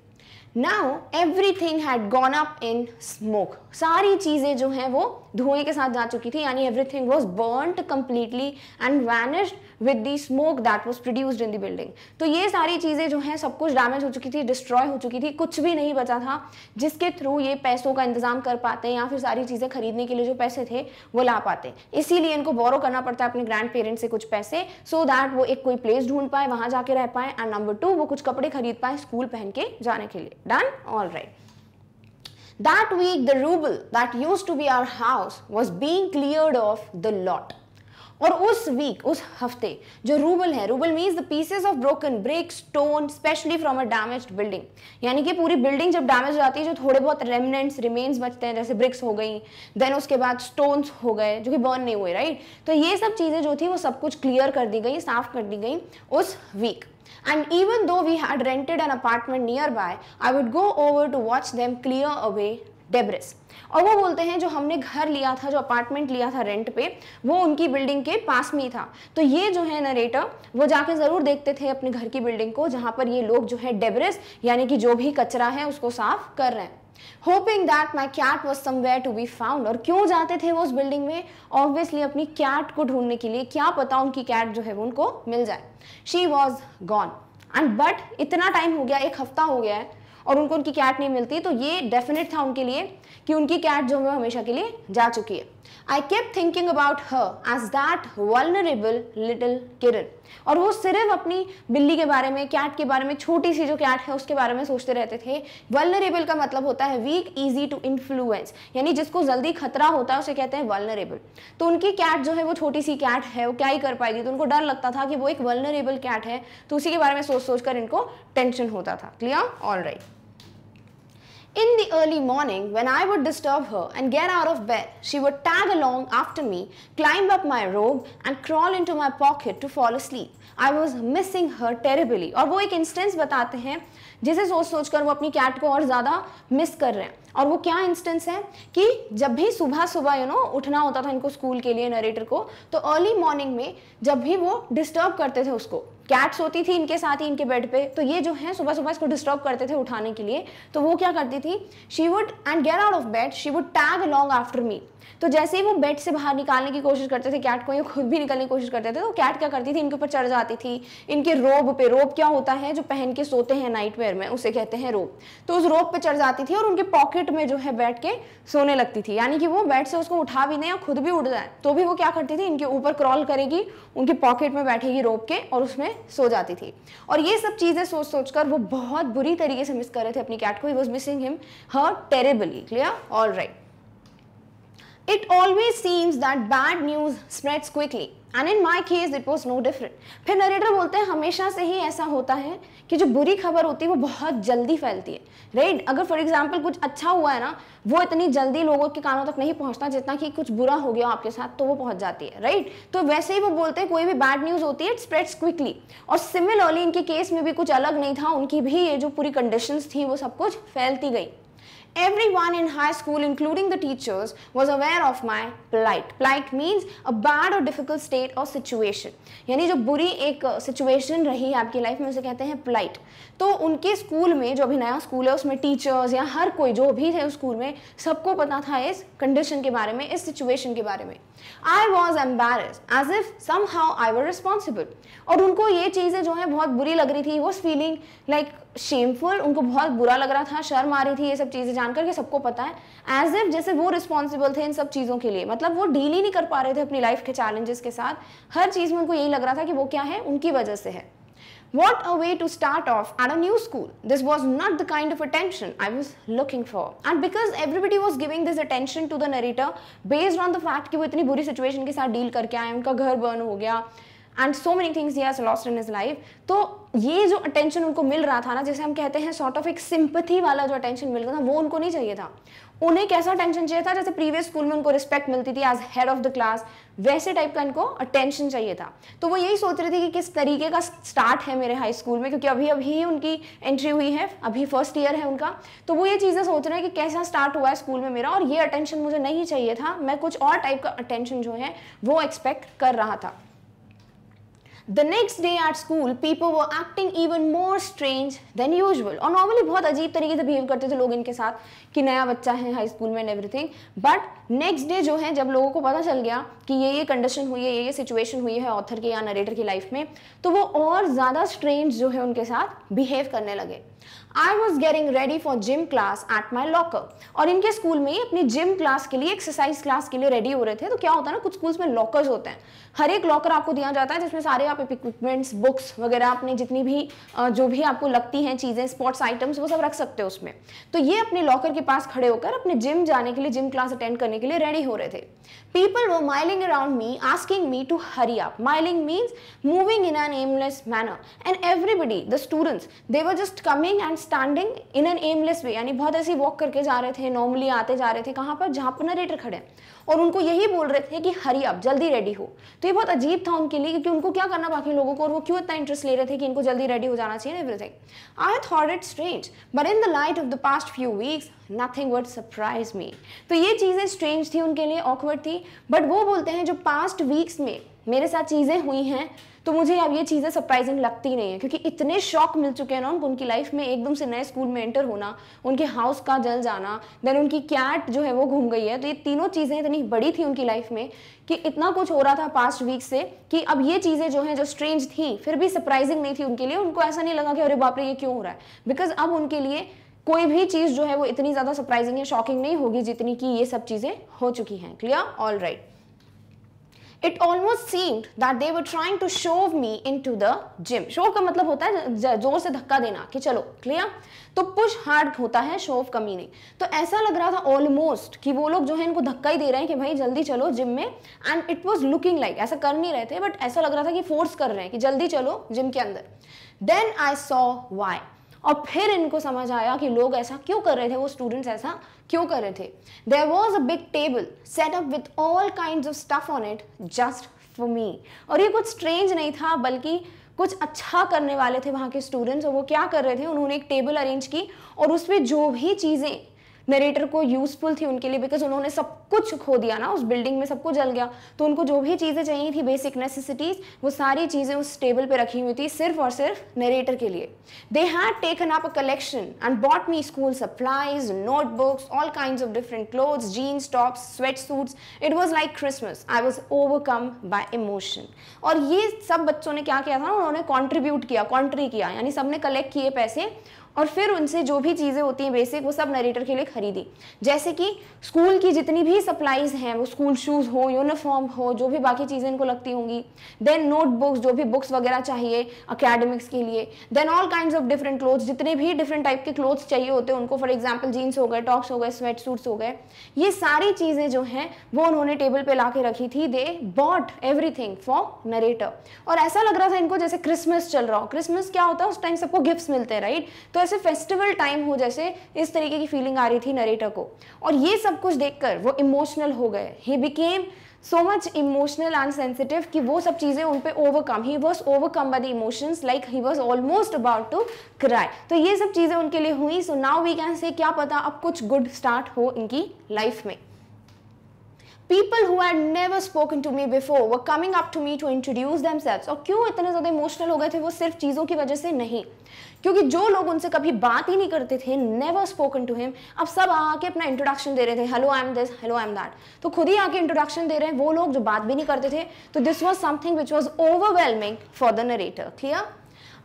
Now everything had gone up in smoke. सारी चीज़ें जो हैं वो धुएं के साथ जा चुकी थी, यानी everything was burnt completely and vanished with the smoke that was produced in the building. तो ये सारी चीज़ें जो हैं सब कुछ डैमेज हो चुकी थी, डिस्ट्रॉय हो चुकी थी, कुछ भी नहीं बचा था जिसके थ्रू ये पैसों का इंतज़ाम कर पाते या फिर सारी चीज़ें खरीदने के लिए जो पैसे थे वो ला पाते. इसीलिए इनको बोरो करना पड़ता है अपने ग्रैंड पेरेंट्स से कुछ पैसे, सो दैट वो एक कोई प्लेस ढूंढ पाए, वहाँ जाके रह पाए, एंड नंबर टू वो कुछ कपड़े खरीद पाए स्कूल पहन के जाने के लिए. Done? All right. That week, the ruble that used to be our house was being cleared off the lot. और उस वीक, उस हफ्ते जो रूबल है, rubble means the pieces of broken break stone specially from a damaged building, यानी कि पूरी building जब डैमेज जाती है, जो थोड़े बहुत रेमिनेंट्स रिमेन्स बचते हैं, जैसे ब्रिक्स हो गई, देन उसके बाद स्टोन्स हो गए जो कि बर्न नहीं हुए, राइट, तो ये सब चीज़ें जो थी वो सब कुछ क्लियर कर दी गई, साफ कर दी गई उस week. And even though we had rented an apartment nearby, I would go over to watch them clear away debris. और वो बोलते हैं जो हमने घर लिया था, जो अपार्टमेंट लिया था रेंट पे, वो उनकी बिल्डिंग के पास में ही था, तो ये जो है नरेटर वो जाके ज़रूर देखते थे अपने घर की बिल्डिंग को, जहाँ पर ये लोग जो है डेब्रिस यानी कि जो भी कचरा है उसको साफ कर रहे हैं. Hoping that my cat was somewhere to be found. और क्यों जाते थे वो उस बिल्डिंग में? ऑब्वियसली अपनी कैट को ढूंढने के लिए, क्या पता उनकी कैट जो है वो उनको मिल जाए. She was gone and but इतना टाइम हो गया, एक हफ्ता हो गया है और उनको उनकी कैट नहीं मिलती, तो ये डेफिनेट था उनके लिए कि उनकी कैट जो है हमेशा के लिए जा चुकी है. I kept thinking about her as that vulnerable little kitten. और वो सिर्फ अपनी बिल्ली के बारे में, कैट के बारे में, छोटी सी जो कैट है उसके बारे में सोचते रहते थे. वल्नरेबल का मतलब होता है वीक, ईजी टू इन्फ्लुएंस, यानी जिसको जल्दी खतरा होता है उसे कहते हैं वल्नरेबल. तो उनकी कैट जो है वो छोटी सी कैट है, वो क्या ही कर पाएगी, तो उनको डर लगता था कि वो एक वल्नरेबल कैट है, तो उसी के बारे में सोच सोच कर इनको टेंशन होता था. Clear, all right. In the early morning, when I would disturb her and get out of bed, she would tag along after me, climb up my robe and crawl into my pocket to fall asleep. I was missing her terribly. और वो एक instance बताते हैं जिसे सोच सोच कर वो अपनी कैट को और ज़्यादा मिस कर रहे हैं. और वो क्या इंस्टेंस है कि जब भी सुबह सुबह यू नो उठना होता था इनको स्कूल के लिए, नरेटर को, तो अर्ली मॉर्निंग में जब भी वो डिस्टर्ब करते थे उसको, कैट सोती थी इनके साथ ही इनके बेड पे, तो ये जो है सुबह सुबह इसको डिस्टर्ब करते थे उठाने के लिए, तो वो क्या करती थी, she would and get out of bed, she would tag along after me. तो जैसे ही वो बेड से बाहर निकालने की कोशिश करते थे कैट को, ये खुद भी निकलने की कोशिश करते थे, तो कैट क्या करती थी, इनके ऊपर चढ़ जाती थी, इनके रोब पे. रोब क्या होता है, जो पहन के सोते हैं नाइट वेयर में, उसे कहते हैं रोब. तो उस रोब पे चढ़ जाती थी और उनके पॉकेट में जो है बैठ के सोने लगती थी, यानी कि वो बेड से उसको उठा भी नहीं और खुद भी उठ जाए तो भी वो क्या करती थी, इनके ऊपर क्रॉल करेगी, उनके पॉकेट में बैठेगी रोब के और उसमें सो जाती थी. और ये सब चीज़ें सोच सोच कर वो बहुत बुरी तरीके से मिस कर रहे थे अपनी कैट को. He was missing him her terribly. Clear, all right. It always seems that bad news spreads quickly and in my case it was no different. फिर नरेटर बोलते हैं हमेशा से ही ऐसा होता है कि जो बुरी खबर होती है वो बहुत जल्दी फैलती है, राइट। अगर फॉर एग्जाम्पल कुछ अच्छा हुआ है ना, वो इतनी जल्दी लोगों के कानों तक नहीं पहुंचता जितना कि कुछ बुरा हो गया आपके साथ तो वो पहुंच जाती है, राइट। तो वैसे ही वो बोलते हैं कोई भी बैड न्यूज़ होती है इट स्प्रेड्स क्विकली, और सिमिलरली इनके केस में भी कुछ अलग नहीं था, उनकी भी ये जो पूरी कंडीशंस थी वो सब कुछ फैलती गई। Everyone in high school, including the teachers, was aware of my plight. Plight means a bad or difficult state or situation. यानी जो बुरी एक situation रही है आपकी लाइफ में उसे कहते हैं plight. तो उनके स्कूल में, जो अभी नया स्कूल है उसमें टीचर्स या हर कोई जो भी थे उस स्कूल में, सबको पता था इस कंडीशन के बारे में, इस सिचुएशन के बारे में। I was embarrassed, as if somehow I were responsible. और उनको ये चीज़ें जो हैं बहुत बुरी लग रही थी, वो फीलिंग लाइक शेमफुल, उनको बहुत बुरा लग रहा था, शर्म आ रही थी ये सब चीज़ें जानकर के सबको पता है, एज इफ जैसे वो रिस्पॉन्सिबल थे इन सब चीज़ों के लिए। मतलब वो डील ही नहीं कर पा रहे थे अपनी लाइफ के चैलेंजेस के साथ, हर चीज़ में उनको यही लग रहा था कि वो क्या है, उनकी वजह से है। What a way to start off at a new school. This was not the kind of attention I was looking for. And because everybody was giving this attention to the narrator based on the fact कि वो इतनी बुरी situation के साथ deal करके आए, उनका घर बर्न हो गया and so many things he has lost in his life, तो ये जो attention उनको मिल रहा था ना, जैसे हम कहते हैं sort of एक sympathy वाला जो attention मिल रहा था, वो उनको नहीं चाहिए था। उन्हें कैसा अटेंशन चाहिए था, जैसे प्रीवियस स्कूल में उनको रिस्पेक्ट मिलती थी as head of the class, वैसे टाइप का इनको अटेंशन चाहिए था। तो वो यही सोच रही थी कि किस तरीके का स्टार्ट है मेरे हाई स्कूल में, क्योंकि अभी अभी उनकी एंट्री हुई है, अभी फर्स्ट ईयर है उनका, तो वो ये चीज़ें सोच रहे हैं कि कैसा स्टार्ट हुआ है स्कूल में मेरा, और ये अटेंशन मुझे नहीं चाहिए था, मैं कुछ और टाइप का अटेंशन जो है वो एक्सपेक्ट कर रहा था। The next day at school, people were acting even more strange than usual. और normally बहुत अजीब तरीके से बिहेव करते थे लोग इनके साथ कि नया बच्चा है हाई स्कूल में and everything. But next day जो है, जब लोगों को पता चल गया कि ये ये कंडीशन हुई है, ये ये सिचुएशन हुई है ऑथर के या नरेटर की लाइफ में, तो वो और ज़्यादा स्ट्रेंज जो है उनके साथ बिहेव करने लगे। I was getting ready for gym class at my locker. और इनके स्कूल में अपनी जिम क्लास के लिए, एक्सरसाइज क्लास के लिए रेडी हो रहे थे। तो क्या होता है ना, कुछ स्कूल्स में लॉकर्स होते हैं, हर एक लॉकर आपको दिया जाता है जिसमें सारे आप इक्विपमेंट्स, बुक्स वगैरह, अपने जितनी भी जो भी आपको लगती हैं चीज़ें, स्पोर्ट्स आइटम्स, वो सब रख सकते हो उसमें। तो ये अपने लॉकर के पास खड़े होकर अपने जिम जाने के लिए, जिम क्लास अटेंड करने के लिए रेडी हो रहे थे। People were miling around me, asking me to hurry up. Miling means moving in an aimless manner. And everybody, the students, they were just coming and standing in an aimless way, यानी बहुत ऐसे walk करके जा रहे थे, normally आते जा रहे थे, कहाँ पर, जहाँ पर नरेटर खड़े हैं, और उनको यही बोल रहे थे कि हरी आप, जल्दी रेडी हो। तो ये बहुत अजीब था उनके लिए, क्योंकि उनको क्या करना बाकी लोगों को, और वो क्यों इतना इंटरेस्ट ले रहे थे कि इनको जल्दी रेडी हो जाना चाहिए everything. I thought it strange but in the light of the past few weeks nothing would surprise me. तो ये चीज़ें स्ट्रेंज थी उनके लिए, ऑकवर्ड थी, बट वो बोलते हैं जो पास्ट वीक्स में मेरे साथ चीज़ें हुई हैं तो मुझे अब ये चीज़ें सरप्राइजिंग लगती नहीं है, क्योंकि इतने शॉक मिल चुके हैं ना उनको, उनकी लाइफ में एकदम से नए स्कूल में एंटर होना, उनके हाउस का जल जाना, देन उनकी कैट जो है वो घूम गई है। तो ये तीनों चीज़ें इतनी बड़ी थी उनकी लाइफ में कि इतना कुछ हो रहा था पास्ट वीक से, कि अब ये चीज़ें जो हैं, जो स्ट्रेंज थी फिर भी सरप्राइजिंग नहीं थी उनके लिए। उनको ऐसा नहीं लगा कि अरे बाप रे ये क्यों हो रहा है, बिकॉज अब उनके लिए कोई भी चीज़ जो है वो इतनी ज़्यादा सरप्राइजिंग या शॉकिंग नहीं होगी जितनी कि ये सब चीज़ें हो चुकी हैं। Clear, all right. It almost seemed that they were trying to shove me into the gym. Shove का मतलब होता है जोर से धक्का देना कि चलो, क्लियर। तो पुश हार्ड होता है, शोव कमी नहीं। तो ऐसा लग रहा था ऑलमोस्ट कि वो लोग जो है इनको धक्का ही दे रहे हैं कि भाई जल्दी चलो जिम में। And it was looking like, ऐसा कर नहीं रहे थे बट ऐसा लग रहा था कि फोर्स कर रहे हैं कि जल्दी चलो जिम के अंदर। देन आई सॉ वाई, और फिर इनको समझ आया कि लोग ऐसा क्यों कर रहे थे, वो स्टूडेंट्स ऐसा क्यों कर रहे थे। There was a big table set up with all kinds of stuff on it just for me. और ये कुछ स्ट्रेंज नहीं था, बल्कि कुछ अच्छा करने वाले थे वहाँ के स्टूडेंट्स। और वो क्या कर रहे थे, उन्होंने एक टेबल अरेंज की और उस पर जो भी चीज़ें नरेटर को यूजफुल थी उनके लिए, बिकॉज उन्होंने सब कुछ खो दिया ना उस बिल्डिंग में, सब कुछ जल गया, तो उनको जो भी चीज़ें चाहिए थी, बेसिक नेसेसिटीज़, वो सारी चीज़ें उस टेबल पे रखी हुई थी सिर्फ और सिर्फ नरेटर के लिए। They had taken up a collection and bought me school supplies, notebooks, all kinds of different clothes, jeans tops, sweat suits. It was like Christmas. I was overcome by emotion. और ये सब बच्चों ने क्या किया था, उन्होंने कॉन्ट्रीब्यूट किया, कॉन्ट्री किया, यानी सब ने कलेक्ट किए पैसे और फिर उनसे जो भी चीज़ें होती हैं बेसिक वो सब नरेटर के लिए खरीदी। जैसे कि स्कूल की जितनी भी सप्लाइज हैं, वो स्कूल शूज़ हो, यूनिफॉर्म हो, जो भी बाकी चीज़ें इनको लगती होंगी, देन नोटबुक्स, जो भी बुक्स वगैरह चाहिए अकेडमिक्स के लिए, then all kind of different clothes, जितने भी डिफरेंट टाइप के क्लोथ्स चाहिए होते हैं उनको, फॉर एग्जाम्पल जीन्स हो गए, टॉप्स हो गए, स्वेट सूट्स हो गए, ये सारी चीज़ें जो हैं वो उन्होंने टेबल पे ला के रखी थी। They bought everything for narrator. और ऐसा लग रहा था इनको जैसे क्रिसमस चल रहा हो। क्रिसमस क्या होता है, उस टाइम सबको गिफ्ट्स मिलते हैं, राइट? तो ऐसे फेस्टिवल टाइम हो, जैसे इस तरीके की फीलिंग आ रही थी नरेटर को। और ये सब कुछ देखकर वो इमोशनल हो गए। He became so much emotional and sensitive कि वो सब चीज़ें उन पे overcome, he was overcome by the emotions, like he was almost about to cry. तो ये सब चीज़ें उनके लिए हुई। So now we can say, क्या पता अब कुछ गुड स्टार्ट हो इनकी लाइफ में। People who had never spoken to me before were coming up to me to introduce themselves. और क्यों इतने ज़्यादा इमोशनल हो गए थे वो? सिर्फ चीज़ों की वजह से नहीं, क्योंकि जो लोग उनसे कभी बात ही नहीं करते थे, never spoken to him, अब सब आके अपना इंट्रोडक्शन दे रहे थे, hello I am this, hello I am that. तो खुद ही आके इंट्रोडक्शन दे रहे हैं वो लोग जो बात भी नहीं करते थे। तो this was something which was overwhelming for the narrator. Clear?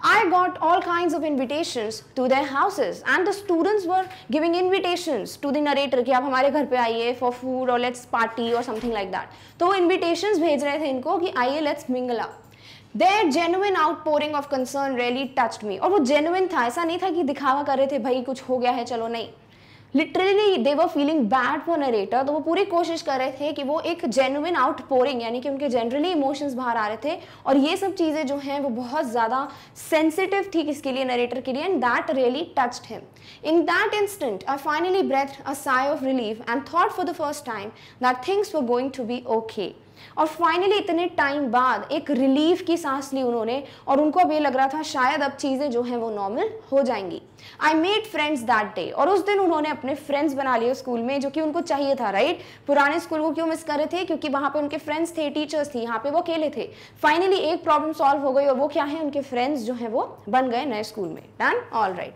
I got all kinds of invitations to their houses and the students were giving invitations to the narrator कि आप हमारे घर पे आइए for food or let's party or something like that. तो वो invitations भेज रहे थे इनको कि आइए let's mingle up. Their genuine outpouring of concern really touched me. और वो genuine था, ऐसा नहीं था कि दिखावा कर रहे थे भाई कुछ हो गया है चलो, नहीं। Literally they were feeling bad for narrator. तो वो पूरी कोशिश कर रहे थे कि वो एक जेन्युइन आउटपोरिंग, यानी कि उनके जनरली इमोशंस बाहर आ रहे थे, और ये सब चीज़ें जो हैं वो बहुत ज़्यादा सेंसिटिव थी किसके लिए, नरेटर के लिए। And that really touched him. In that instant I finally breath a sigh of relief and thought for the first time that things were going to be okay. और फाइनली इतने time बाद एक relief की सांस ली उन्होंने, और उनको अब ये लग रहा था शायद अब चीज़ें जो हैं वो नॉर्मल हो जाएंगी। I made friends that day. और उस दिन उन्होंने अपने फ्रेंड्स बना लिए स्कूल में, जो कि उनको चाहिए था, राइट? पुराने स्कूल को क्यों मिस कर रहे थे? क्योंकि वहाँ पे उनके फ्रेंड्स थे, टीचर्स थी, यहाँ पे वो अकेले थे। फाइनली एक प्रॉब्लम सॉल्व हो गई, और वो क्या है, उनके फ्रेंड्स जो हैं वो बन गए नए स्कूल में। Done, all right.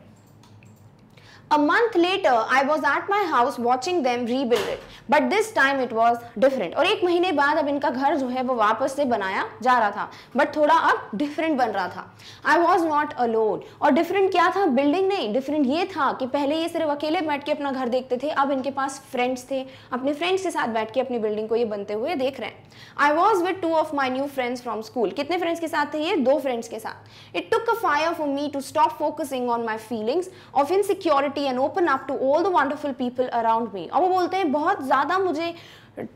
A month later, I was at my house watching them rebuild it, but this time it was different. और एक महीने बाद अब इनका घर जो है वो वापस से बनाया जा रहा था, but थोड़ा अब different बन रहा था. I was not alone. और different क्या था? Building नहीं, different ये था कि पहले ये सिर्फ अकेले बैठ के अपना घर देखते थे, अब इनके पास friends थे, अपने friends के साथ बैठ के अपनी building को ये बनते हुए देख रहे हैं. I was with two of my new friends from school. कितने friends के साथ थे ये? दो friends के साथ. It took a fire for me to stop focusing on my feelings of insecurity and open up to all the wonderful people around me. और वो बोलते हैं बहुत ज़्यादा मुझे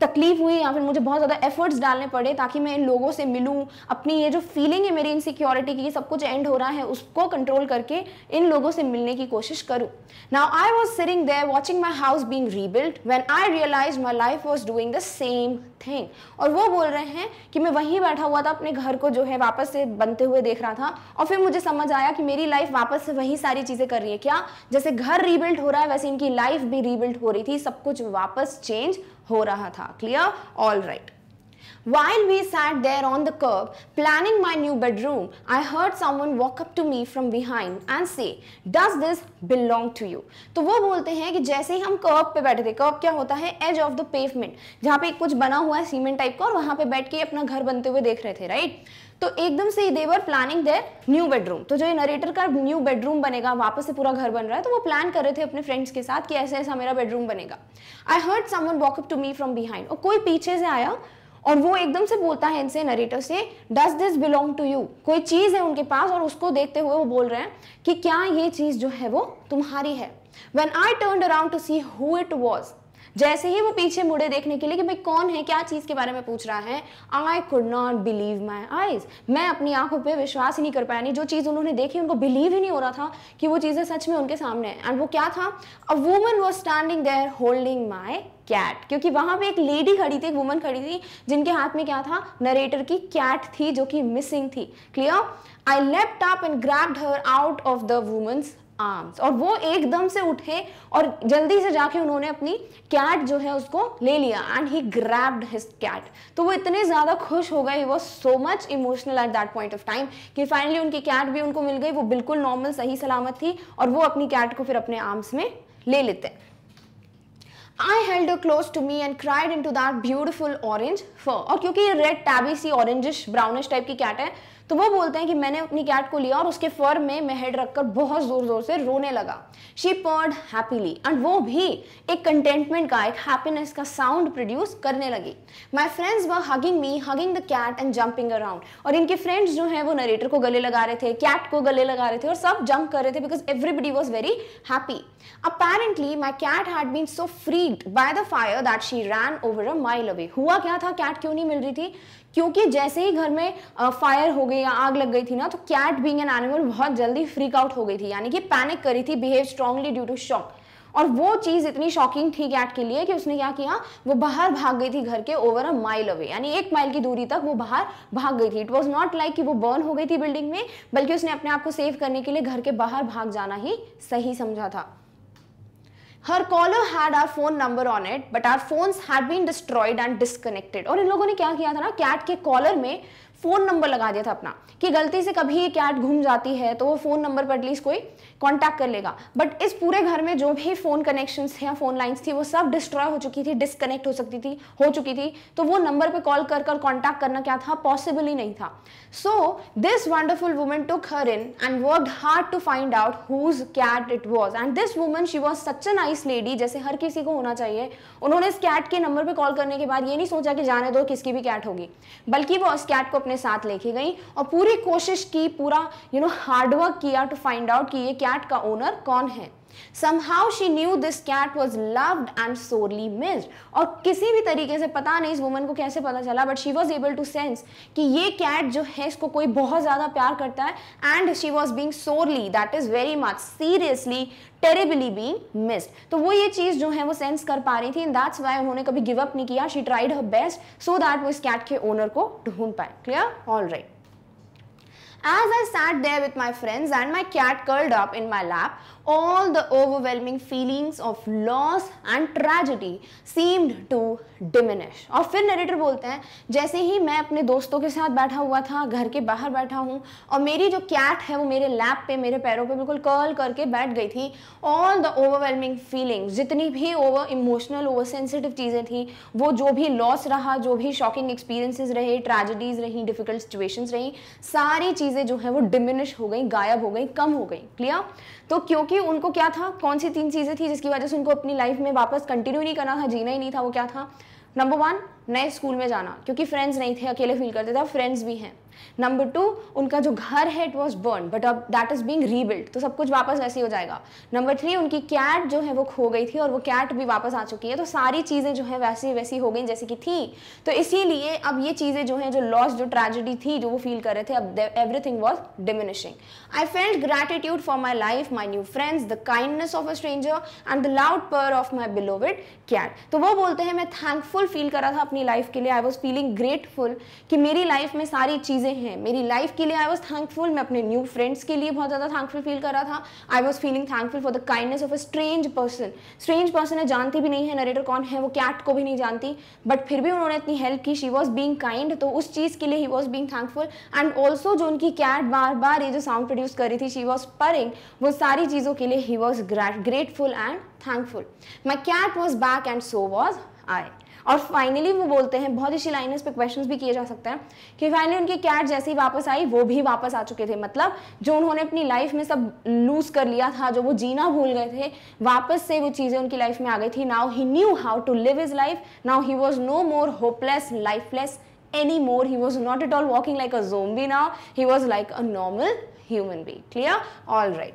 तकलीफ हुई, या फिर मुझे बहुत ज़्यादा एफर्ट्स डालने पड़े ताकि मैं इन लोगों से मिलूं, अपनी ये जो फीलिंग है मेरी इनसिक्योरिटी की, सब कुछ एंड हो रहा है, उसको कंट्रोल करके इन लोगों से मिलने की कोशिश करूं। Now I was sitting there watching my house being rebuild when I realize my life was doing the same thing. और वो बोल रहे हैं कि मैं वहीं बैठा हुआ था, अपने घर को जो है वापस से बनते हुए देख रहा था, और फिर मुझे समझ आया कि मेरी लाइफ वापस से वही सारी चीज़ें कर रही है। क्या? जैसे घर रीबिल्ड हो रहा है वैसे इनकी लाइफ भी रीबिल्ड हो रही थी, सब कुछ वापस चेंज हो रहा था। Clear? All right. While we sat there on the curb planning my new bedroom, I heard someone walk up to me from behind and say, "Does this belong to you?" तो वो बोलते हैं कि जैसे ही हम कर्ब पे बैठे थे, कर्ब क्या होता है? एज ऑफ द पेवमेंट, जहाँ पे कुछ बना हुआ है सीमेंट टाइप का, और वहाँ पे बैठ के अपना घर बनते हुए देख रहे थे, राइट? तो एकदम से they were planning their new bedroom. तो जो ये नरेटर का न्यू बेडरूम बनेगा, वापस से पूरा घर बन रहा है, तो वो प्लान कर रहे थे अपने फ्रेंड्स के साथ कि ऐसे ऐसा मेरा बेडरूम बनेगा। I heard someone walk up to me from behind, और कोई पीछे से आया और वो एकदम से बोलता है इनसे, नरेटर से, does this belong to you? कोई चीज़ है उनके पास और उसको देखते हुए वो बोल रहे हैं कि क्या ये चीज़ जो है वो तुम्हारी है? When I turned around to see who it was, जैसे ही वो पीछे मुड़े देखने के लिए कि भाई कौन है, क्या चीज़ के बारे में पूछ रहा है, I could not believe my eyes, मैं अपनी आंखों पे विश्वास ही नहीं कर पाया। नहीं, जो चीज़ उन्होंने देखी उनको बिलीव ही नहीं हो रहा था कि वो चीज़ें सच में उनके सामने हैं। एंड वो क्या था? A woman was standing there holding my cat. क्योंकि वहाँ पे एक लेडी खड़ी थी, एक वुमन खड़ी थी, जिनके हाथ में क्या था? नरेटर की कैट थी, जो कि मिसिंग थी। Clear? I leapt up and grabbed her out of the woman's arms. और वो एकदम से उठे और जल्दी से जाके उन्होंने अपनी कैट जो है उसको ले लिया। And he grabbed his cat. तो वो इतने ज़्यादा खुश हो गए, he was so much emotional at that point of time कि फाइनली उनकी कैट भी उनको मिल गई, वो बिल्कुल नॉर्मल सही सलामत थी, और वो अपनी कैट को फिर अपने आर्म्स में ले लेते हैं। I held her close to me and cried into that beautiful orange fur. और क्योंकि ये रेड टैबी सी ऑरेंजिश ब्राउनिश टाइप की कैट है, तो वो बोलते हैं कि मैंने अपनी कैट को लिया और उसके फर में मैं हेड रखकर बहुत जोर जोर से रोने लगा। शी पर्ड हैप्पीली, एंड वो भी एक कंटेंटमेंट का, एक हैप्पीनेस का साउंड प्रोड्यूस करने लगी। My friends were hugging me, hugging the cat and jumping around. और इनके फ्रेंड्स जो है वो नरेटर को गले लगा रहे थे, कैट को गले लगा रहे थे और सब जंप कर रहे थे because everybody was very happy. Apparently my cat had been so freaked by the fire that she ran over a mile away. हुआ क्या था, कैट क्यों नहीं मिल रही थी? क्योंकि जैसे ही घर में फायर हो गई या आग लग गई थी ना, तो कैट बीइंग एन एनिमल बहुत जल्दी फ्रीक आउट हो गई थी, यानी कि पैनिक करी थी, behave strongly due to shock. और वो चीज़ इतनी शॉकिंग थी कैट के लिए कि उसने क्या किया, वो बाहर भाग गई थी घर के ओवर अ माइल अवे, यानी एक माइल की दूरी तक वो बाहर भाग गई थी। इट वॉज नॉट लाइक कि वो बर्न हो गई थी बिल्डिंग में, बल्कि उसने अपने आप को सेव करने के लिए घर के बाहर भाग जाना ही सही समझा था। Her collar had our phone number on it but our phones had been destroyed and disconnected. और इन लोगों ने क्या किया था ना, कैट के कॉलर में फ़ोन नंबर लगा दिया था अपना, कि गलती से कभी ये कैट घूम जाती है तो वो फ़ोन नंबर पर एटलीस्ट कोई कांटेक्ट कर लेगा। बट इस पूरे घर में जो भी फ़ोन कनेक्शंस थे या फ़ोन लाइंस थी वो सब डिस्ट्रॉय हो चुकी थी, डिस्कनेक्ट हो सकती थी हो चुकी थी तो वो नंबर पे कॉल कर कर कॉन्टैक्ट करना क्या था, पॉसिबल ही नहीं था। So this wonderful woman took her in and worked hard to find out whose cat it was. And this woman she was such a nice lady, जैसे हर किसी को होना चाहिए। उन्होंने इस कैट के नंबर पर कॉल करने के बाद ये नहीं सोचा कि जाने दो किसकी भी कैट होगी, बल्कि वो उस कैट को अपने साथ लेके गई और पूरी कोशिश की, पूरा यू नो हार्डवर्क किया टू फाइंड आउट कि ये कैट का ओनर कौन है। Somehow she knew this cat was loved and sorely missed. और किसी भी तरीके से पता नहीं इस वुमन को कैसे पता चला, but she was able to sense कि ये cat जो है इसको कोई बहुत ज़्यादा प्यार करता है, and she was being sorely, that is very much, seriously, terribly being missed. तो वो ये चीज़ जो है वो sense कर पा रही थी, and that's why उन्होंने कभी give up नहीं किया. She tried her best so that वो इस cat के owner को ढूंढ पाए. Clear? All right. As I sat there with my friends and my cat curled up in my lap, all the overwhelming feelings of loss and tragedy seemed to diminish. और फिर narrator बोलते हैं, जैसे ही मैं अपने दोस्तों के साथ बैठा हुआ था, घर के बाहर बैठा हूँ और मेरी जो कैट है वो मेरे लैप पे, मेरे पैरों पे बिल्कुल कर्ल करके बैठ गई थी, ऑल द ओवरवेलमिंग फीलिंग्स, जितनी भी ओवर इमोशनल, ओवर सेंसिटिव चीज़ें थी, वो जो भी लॉस रहा, जो भी शॉकिंग एक्सपीरियंसेस रहे, ट्रेजिडीज रही, डिफिकल्ट सिचुएशंस रही, सारी चीज़ें जो है वो डिमिनिश हो गई, गायब हो गई, कम हो गई। क्लियर? तो क्योंकि उनको क्या था, कौन सी तीन चीजें थी जिसकी वजह से उनको अपनी लाइफ में वापस कंटिन्यू नहीं करना था, जीना ही नहीं था, वो क्या था? नंबर वन, नए स्कूल में जाना, क्योंकि फ्रेंड्स नहीं थे, अकेले फील करते थे, फ्रेंड्स भी हैं। नंबर टू, उनका जो घर है इट वॉज बर्न बट अब दैट इज बीइंग रीबिल्ड, तो सब कुछ वापस वैसे ही हो जाएगा। नंबर थ्री, उनकी कैट जो है वो खो गई थी और वो कैट भी वापस आ चुकी है, तो सारी चीज़ें जो है वैसी वैसी हो गई जैसे कि थी। तो इसीलिए अब ये चीज़ें जो हैं, जो लॉस, जो ट्रेजेडी थी, जो वो फील कर रहे थे, अब everything was diminishing. I felt gratitude for my life, my new friends, the kindness of a stranger and the loud purr of my beloved cat. तो वो बोलते हैं मैं थैंकफुल फील कर रहा था अपनी लाइफ के लिए, आई वॉज फीलिंग ग्रेटफुल कि मेरी लाइफ में सारी चीज़ें हैं, मेरी लाइफ के लिए आई वॉज थैंकफुल, मैं अपने न्यू फ्रेंड्स के लिए बहुत ज़्यादा थैंकफुल फील कर रहा था। I was feeling thankful for the kindness of a strange person. Strange person है, जानती भी नहीं है नरेटर कौन है, वो कैट को भी नहीं जानती, बट फिर भी उन्होंने इतनी हेल्प की, शी वॉज बीइंग काइंड, तो उस चीज़ के लिए he was being thankful. And also जो उनकी कैट बार बार ये जो साउंड प्रोड्यूस कर रही थी, शी वॉज पर्रिंग, वो सारी चीज़ों के लिए he was grateful and thankful. My cat was back and so was I. और फाइनली वो बोलते हैं, बहुत अच्छी लाइन है, इस पर क्वेश्चंस भी किए जा सकते हैं, कि फाइनली उनकी कैट जैसे ही वापस आई वो भी वापस आ चुके थे, मतलब जो उन्होंने अपनी लाइफ में सब लूज कर लिया था, जो वो जीना भूल गए थे, वापस से वो चीज़ें उनकी लाइफ में आ गई थी। Now he knew how to live his life, now he was no more hopeless, lifeless any more, he was not at all walking like a zombie, now he was like a normal human being. Clear? All right.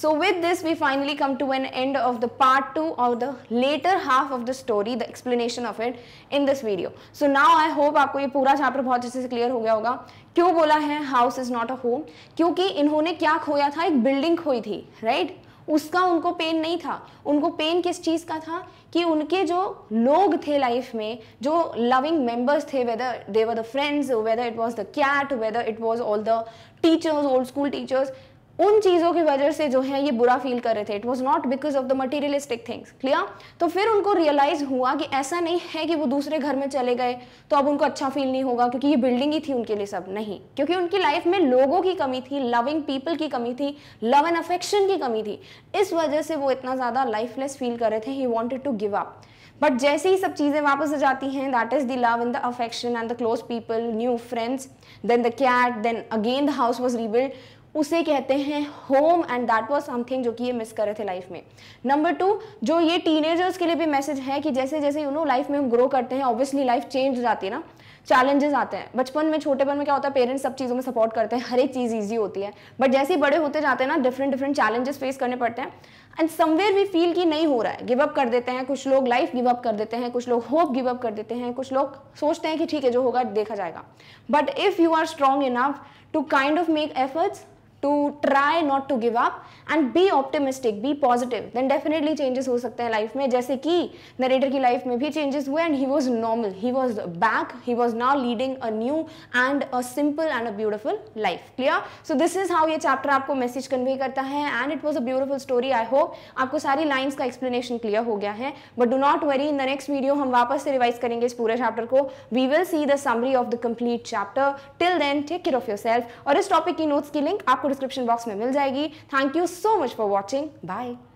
So with this we finally come to an end of the part two or the later half of the story, the explanation of it in this video. So now I hope आपको ये पूरा chapter बहुत अच्छे से clear हो गया होगा। क्यों बोला है house is not a home? क्योंकि इन्होंने क्या खोया था, एक बिल्डिंग खोई थी, राइट right? उसका उनको पेन नहीं था। उनको पेन किस चीज़ का था कि उनके जो लोग थे लाइफ में, जो लविंग मेंबर्स थे, whether they were the friends, whether it was the cat, whether it was all the teachers, old school teachers, उन चीज़ों की वजह से जो है ये बुरा फील कर रहे थे। It was not because of the materialistic things. Clear? तो फिर उनको रियलाइज़ हुआ कि ऐसा नहीं है कि वो दूसरे घर में चले गए तो अब उनको अच्छा फील नहीं होगा, क्योंकि ये बिल्डिंग ही थी उनके लिए सब, नहीं, क्योंकि उनकी लाइफ में लोगों की कमी थी, लविंग पीपल की कमी थी, लव एंड अफेक्शन की कमी थी, इस वजह से वो इतना ज़्यादा लाइफलेस फील कर रहे थे। He wanted to give up. But जैसे ही सब चीज़ें वापस आ जाती हैं, that is the love and the affection and the close people, new friends, then the cat, then again the house was rebuild, उसे कहते हैं home. And that was something जो कि ये मिस कर रहे थे लाइफ में. नंबर टू, जो ये टीनेजर्स के लिए भी मैसेज है कि जैसे जैसे यू नो लाइफ में हम ग्रो करते हैं, ऑब्वियसली लाइफ चेंज हो जाती है ना, चैलेंजेस आते हैं. बचपन में, छोटेपन में क्या होता है, पेरेंट्स सब चीज़ों में सपोर्ट करते हैं, हर एक चीज़ ईजी होती है. बट जैसे ही बड़े होते जाते हैं ना, डिफरेंट डिफरेंट चैलेंजेस फेस करने पड़ते हैं. एंड समवेयर वी फील कि नहीं हो रहा है, गिव अप कर देते हैं. कुछ लोग लाइफ गिव अप कर देते हैं, कुछ लोग होप गिव अप कर देते हैं, कुछ लोग सोचते हैं कि ठीक है जो होगा देखा जाएगा. But if you are strong enough to kind of make efforts to try not to give up and be optimistic, be positive, then definitely changes हो सकते हैं life में. जैसे कि narrator की life में भी changes हुए and he was normal, he was back, he was now leading a new and a simple and a beautiful life. Clear? So this is how ये chapter आपको message convey करता है and it was a beautiful story. I hope आपको सारी lines का explanation clear हो गया है. But do not worry, in the next video हम वापस से revise करेंगे इस पूरे chapter को. We will see the summary of the complete chapter. Till then, take care of yourself. और इस topic की notes की link आपको डिस्क्रिप्शन बॉक्स में मिल जाएगी. Thank you so much for watching. Bye.